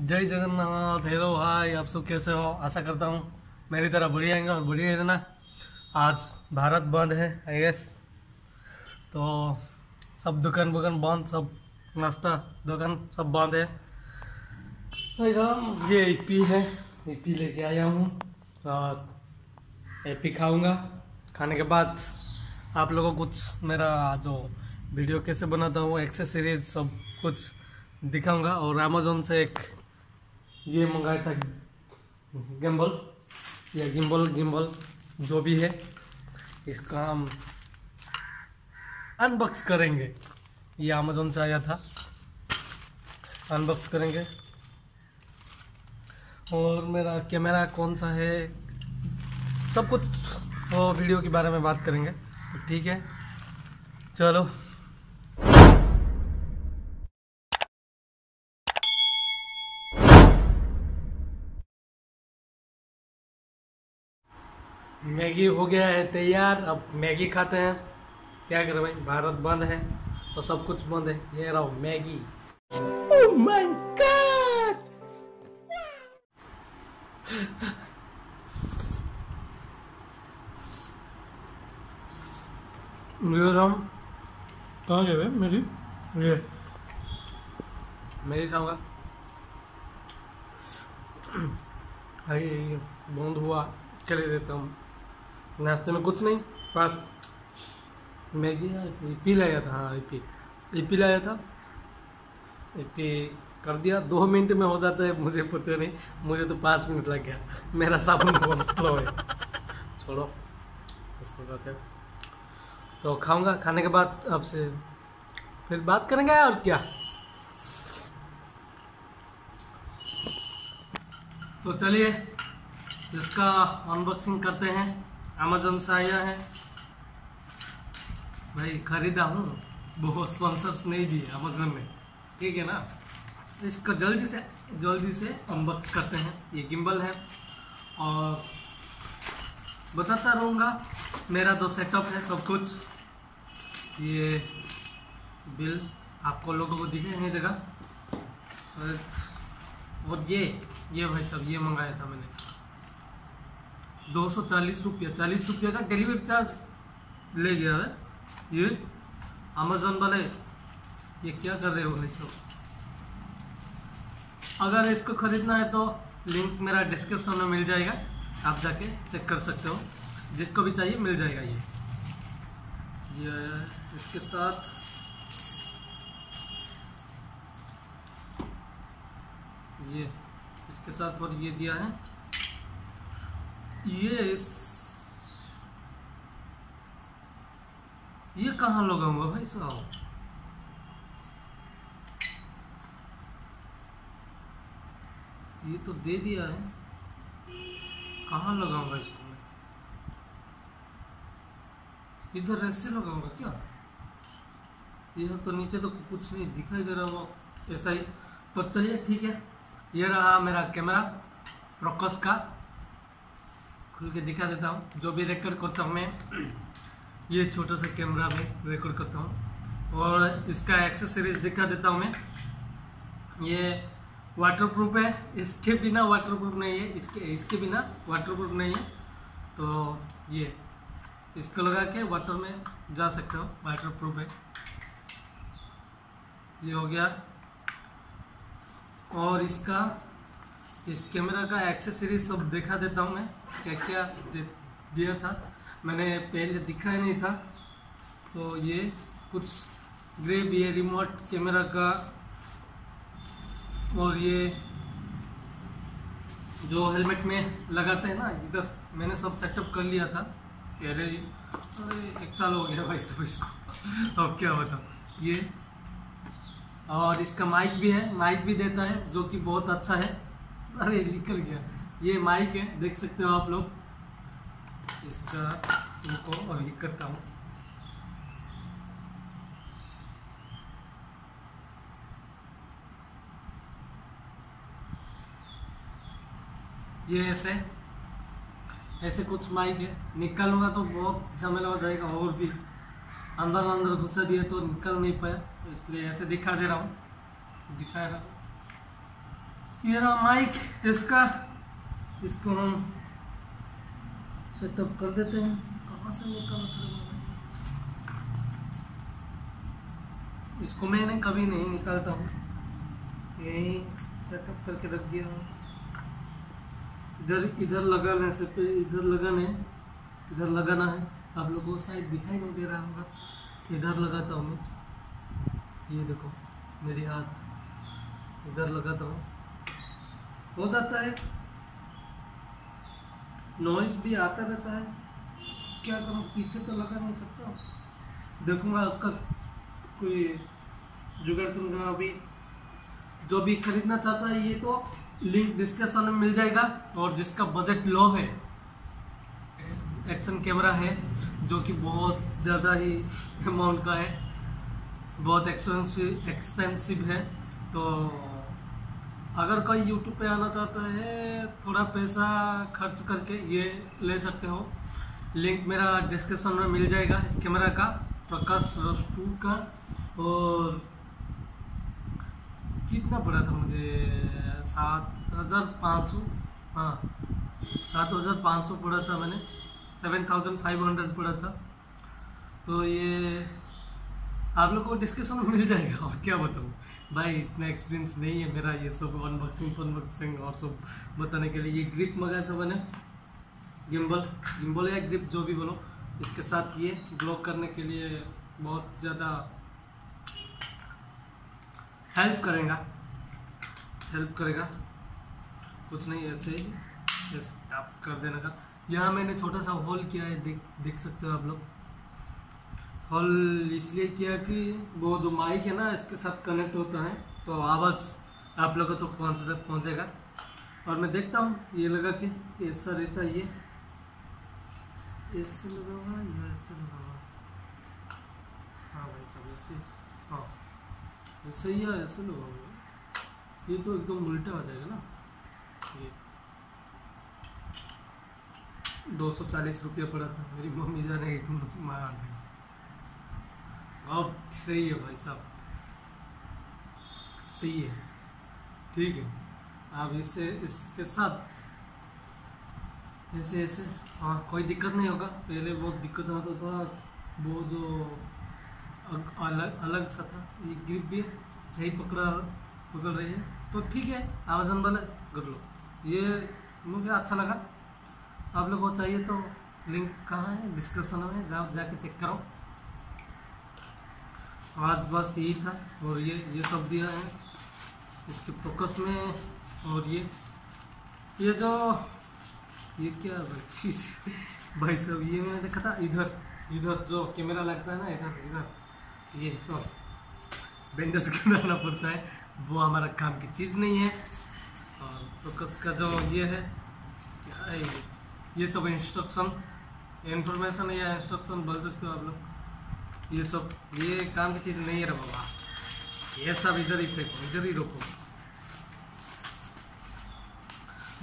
जय Jagannath. Hello hi, आप सब कैसे हो? आशा करता हूँ मेरी तरह बढ़िया आएंगे और बढ़िया रहना। आज भारत बंद है आई गेस, तो सब दुकान वुकान बंद, सब नाश्ता दुकान सब बंद है। भाई राम, ये एपी है, एपी लेके आया हूँ और एपी खाऊंगा। खाने के बाद आप लोगों को कुछ मेरा जो वीडियो कैसे बनाता हूँ, एक्सेसरीज सब कुछ दिखाऊंगा। और अमेजोन से एक ये मंगाया था गिम्बल, या गिम्बल जो भी है, इसका हम अनबॉक्स करेंगे। ये अमेजोन से आया था, अनबॉक्स करेंगे। और मेरा कैमरा कौन सा है, सब कुछ वो वीडियो के बारे में बात करेंगे, ठीक है? चलो मैगी हो गया है तैयार, अब मैगी खाते हैं। क्या करें भाई, भारत बंद है तो सब कुछ बंद है। ये रहो मैगी। Oh my God! कहाँ गए मेरी, ये मैगी खाऊंगा। बंद हुआ, चले देता हूँ। नाश्ते में कुछ नहीं, बस मैगी पी लाया था। हाँ, पी लाया था, पी कर दिया। 2 मिनट में हो जाता है, मुझे पता नहीं, मुझे तो 5 मिनट लग गया। मेरा साबुन बहुत स्लो है, छोड़ो उसको कहते हैं। तो खाऊंगा, खाने के बाद आपसे फिर बात करेंगे और क्या। तो चलिए इसका अनबॉक्सिंग करते हैं। अमेजोन से आया है भाई, खरीदा हूँ, बहुत स्पॉन्सर्स नहीं दिए अमेजोन ने, ठीक है ना। इसका जल्दी से अनबॉक्स करते हैं। ये गिम्बल है और बताता रहूँगा मेरा जो सेटअप है सब कुछ। ये बिल आपको लोगों को दिखे नहीं देगा। और ये भाई साहब, ये मंगाया था मैंने 240 रुपया, 40 रुपये का डिलीवरी चार्ज ले गया है ये अमेजोन वाले। ये क्या कर रहे हो भाई सब? अगर इसको खरीदना है तो लिंक मेरा डिस्क्रिप्शन में मिल जाएगा, आप जाके चेक कर सकते हो। जिसको भी चाहिए मिल जाएगा। ये इसके साथ और ये दिया है। ये कहाँ लगाऊंगा भाई साहब? ये तो दे दिया है, कहाँ लगाऊंगा इसको मैं? इधर ऐसे लगाऊंगा क्या? यह तो नीचे तो कुछ नहीं दिखाई दे रहा होगा, ऐसा ही। तो चलिए ठीक है, ये रहा मेरा कैमरा प्रोकस का, खुल के दिखा देता हूँ। जो भी रिकॉर्ड करता हूँ मैं ये छोटा सा कैमरा में रिकॉर्ड करता हूँ। और इसका एक्सेसरीज दिखा देता हूँ मैं। ये वाटरप्रूफ है, इसके बिना वाटरप्रूफ नहीं है, इसके बिना वाटरप्रूफ नहीं है। तो ये इसको लगा के वाटर में जा सकते हो, वाटरप्रूफ है। ये हो गया। और इसका इस कैमरा का एक्सेसरी सब दिखा देता हूँ मैं, क्या क्या दिया था। मैंने पहले दिखाया नहीं था। तो ये कुछ ग्रेब, ये रिमोट कैमरा का, और ये जो हेलमेट में लगाते हैं ना, इधर मैंने सब सेटअप कर लिया था। अरे 1 साल हो गया भाई सब इसको, अब क्या बताऊँ। ये और इसका माइक भी है, माइक भी देता है जो कि बहुत अच्छा है। अरे निकल गया। ये माइक है, देख सकते हो आप लोग। इसका उनको अभी करता हूँ, ये ऐसे कुछ माइक है। निकालूंगा तो बहुत झमेला हो जाएगा, और भी अंदर घुसा दिया तो निकल नहीं पाया, इसलिए ऐसे दिखा दे रहा हूँ, दिखा रहा हूँ। ये रहा माइक इसका, इसको हम सेटअप कर देते हैं। कहाँ से निकाला, इसको मैंने कभी नहीं निकालता हूँ, यही सेटअप करके रख दिया हूँ। इधर लगाने से पे इधर लगाना है। आप लोगों को शायद दिखाई नहीं दे रहा होगा, इधर लगाता हूँ मैं, ये देखो मेरी हाथ इधर लगाता हूँ, हो जाता है, नॉइस भी आता रहता है, क्या करूँ, पीछे तो लगा नहीं सकता, देखूँगा उसका कोई जुगाड़ करूँगा। अभी जो भी खरीदना चाहता है ये तो लिंक डिस्क्रिप्शन में मिल जाएगा। और जिसका बजट लो है, एक्शन कैमरा है जो कि बहुत ज़्यादा ही अमाउंट का है, बहुत एक्सपेंसिव है, तो अगर कोई यूट्यूब पे आना चाहता है थोड़ा पैसा खर्च करके ये ले सकते हो। लिंक मेरा डिस्क्रिप्शन में मिल जाएगा इस कैमरा का, प्रकाश रस्तू का। और कितना पड़ा था मुझे, 7,500, हाँ 7,500 पड़ा था, मैंने 7,500 पड़ा था। तो ये आप लोग को डिस्क्रिप्शन में मिल जाएगा। और क्या बताऊँ भाई, इतना एक्सपीरियंस नहीं है मेरा ये सब अनबॉक्सिंग और सब बताने के लिए। ये ग्रिप मंगाया था मैंने, गिम्बल या ग्रिप जो भी बोलो, इसके साथ ये ब्लॉक करने के लिए बहुत ज़्यादा हेल्प करेगा। कुछ नहीं, ऐसे ही टैप कर देने का। यहाँ मैंने छोटा सा होल किया है, देख सकते हो आप लोग। होल इसलिए किया कि वो जो माइक है ना इसके साथ कनेक्ट होता है, तो आवाज़ आप लोगों को तो पहुँचेगा। और मैं देखता हूँ ये लगा कि ऐसा रहता है, ये ऐसे लगा हुआ या ऐसे लगा हुआ, हाँ भाई सब ऐसे, हाँ ऐसे ही ऐसे लगा हुआ, ये तो एकदम उल्टा हो जाएगा ना। ये 240 रुपया पड़ा था, मेरी मम्मी जाने गई, तुम मार गई। बहुत सही है भाई साहब, सही है, ठीक है। आप इससे इसके साथ ऐसे ऐसे, हाँ कोई दिक्कत नहीं होगा। पहले बहुत दिक्कत आता था, वो जो अलग सा था। ये ग्रिप भी सही पकड़ रही है, तो ठीक है, अमेज़न वाला कर लो। ये मुझे अच्छा लगा। आप लोगों को चाहिए तो लिंक कहाँ है, डिस्क्रिप्शन में जाओ, जाके चेक करो। आज बस यही था। और ये सब दिया है इसके फोकस में। और ये जो ये क्या चीज़ भाई साहब, ये मैंने देखा था, इधर जो कैमरा लगता है ना, इधर ये सब बैंडेज कराना पड़ता है, वो हमारा काम की चीज़ नहीं है। और फोकस का जो ये है, क्या है ये सब इंस्ट्रक्शन, इन्फॉर्मेशन या इंस्ट्रक्शन बोल सकते हो आप लोग। ये सब ये काम की चीज़ नहीं है बाबा, ये सब इधर ही फेंको, इधर ही रोको।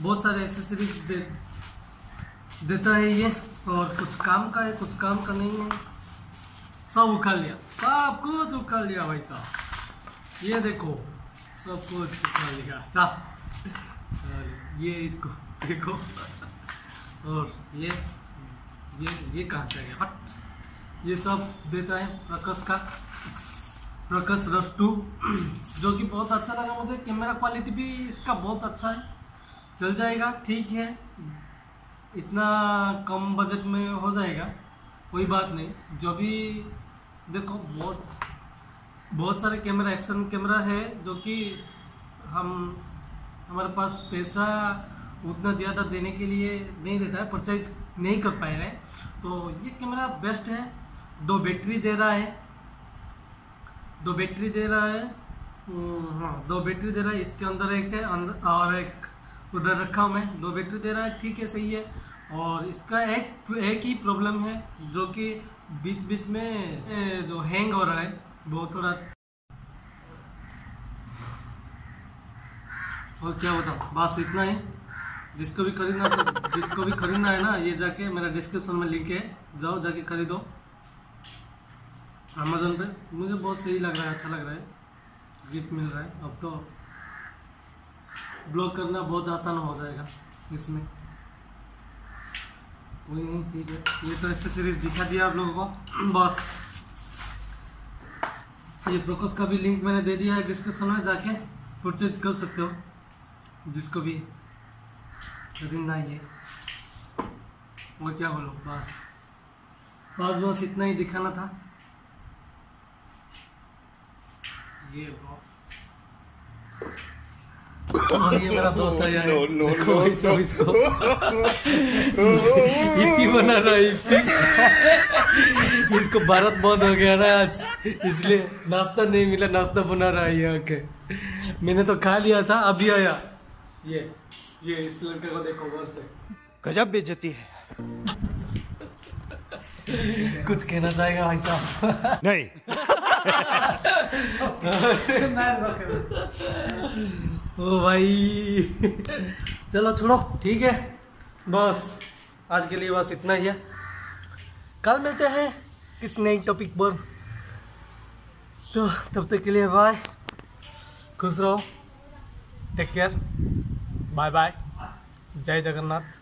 बहुत सारे एक्सेसरीज देता है ये, और कुछ काम का है, कुछ काम का नहीं है। सब उखाड़ लिया, सब कुछ उखाड़ लिया भाई साहब। ये देखो सब कुछ लिखा, अच्छा ये इसको देखो। और ये कहाँ से आया, हट। ये सब देता है प्रकाश का, प्रकाश रस्तू, जो कि बहुत अच्छा लगा मुझे। कैमरा क्वालिटी भी इसका बहुत अच्छा है, चल जाएगा, ठीक है, इतना कम बजट में हो जाएगा, कोई बात नहीं। जो भी देखो, बहुत सारे कैमरा, एक्शन कैमरा है, जो कि हमारे पास पैसा उतना ज़्यादा देने के लिए नहीं रहता है, परचेज नहीं कर पाए हैं, तो ये कैमरा बेस्ट है। 2 बैटरी दे रहा है, हाँ 2 बैटरी दे रहा है, इसके अंदर एक है और एक उधर रखा हूँ मैं। 2 बैटरी दे रहा है, ठीक है, सही है। और इसका एक ही प्रॉब्लम है, जो कि बीच में जो हैंग हो रहा है, वो थोड़ा, और क्या बताऊँ, बस इतना ही। जिसको भी खरीदना है ना, ये जाके मेरा डिस्क्रिप्शन में लिंक है, जाओ जाके खरीदो अमेज़न पे। मुझे बहुत सही लग रहा है, अच्छा लग रहा है, गिफ्ट मिल रहा है। अब तो ब्लॉक करना बहुत आसान हो जाएगा इसमें। वही नहीं, ठीक है, ये तो एक्सेसरीज दिखा दिया आप लोगों को। बस ये ब्रोकस का भी लिंक मैंने दे दिया है डिस्क्रिप्शन में, जाके परचेज कर सकते हो जिसको भी खरीदना है। और क्या बोलो, बस बस बस इतना ही दिखाना था। ये मेरा दोस्त है यार, देखो इसको इप्पी बना रहा है, इप्पी। इसको भारत बंद हो गया ना आज, इसलिए नाश्ता नहीं मिला, नाश्ता बना रहा है। ओके, मैंने तो खा लिया था, अभी आया ये इस लड़के को देखो, घर से गजब बेइज्जती है। कुछ कहना चाहेगा भाई साहब? नहीं। ओ भाई, चलो छोड़ो, ठीक है, बस आज के लिए बस इतना ही है। कल मिलते हैं किस नए टॉपिक पर, तो तब तक के लिए बाय, खुश रहो, टेक केयर, बाय बाय, जय जगन्नाथ।